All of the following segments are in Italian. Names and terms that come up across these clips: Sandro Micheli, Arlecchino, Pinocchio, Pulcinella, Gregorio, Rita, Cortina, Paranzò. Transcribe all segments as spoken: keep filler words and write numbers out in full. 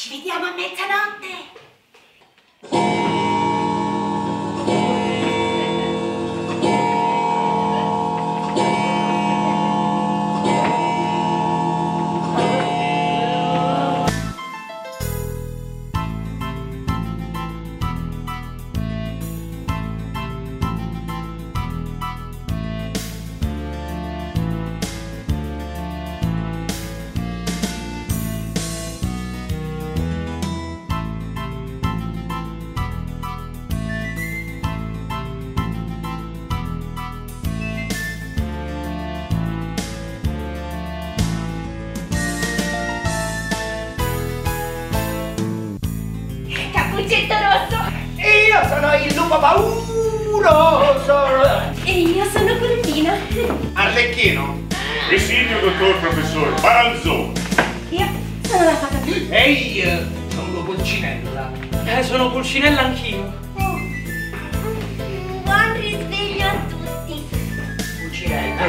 Ci vediamo a mezzanotte! Io sono il lupo pauroso! E io sono Cortina! Arlecchino! Esilio, dottor professore! Paranzò! Io sono la fata! E io sono Pulcinella! Eh, sono Pulcinella anch'io! Oh. Buon risveglio a tutti! Pulcinella!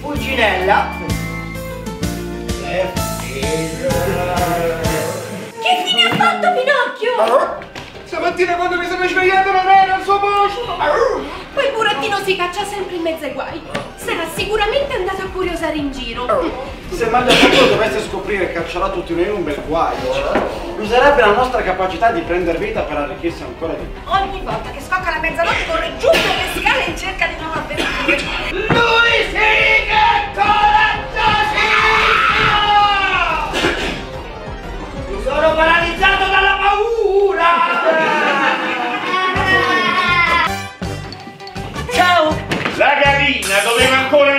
Pulcinella! Che fine ha fatto Pinocchio? Stamattina quando mi sono svegliato non era il suo posto! Quel burattino si caccia sempre in mezzo ai guai. Sarà sicuramente andato a curiosare in giro. Se Magliaccio dovesse scoprire e caccerà tutti noi in un bel guaio, userebbe la nostra capacità di prendere vita per arricchirsi ancora di più. Ogni volta che scocca la mezzanotte corre giù per le scale in cerca di nuove avventure. Lui sì che è coraggiosissimo! Mi sono paralizzato dalla paura! La gallina doveva ancora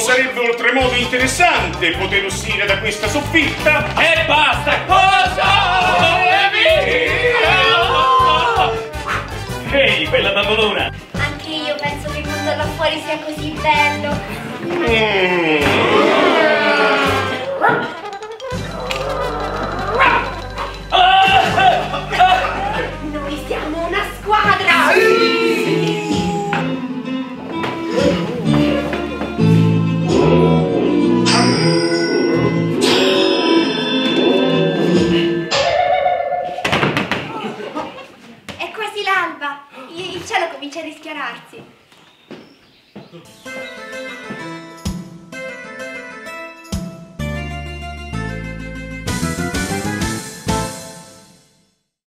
Sarebbe oltremodo interessante poter uscire da questa soffitta e basta. Cosa? Ehi, hey, bella bambolona! Anche io penso che il mondo là fuori sia così bello. Mm. Il cielo comincia a rischiararsi.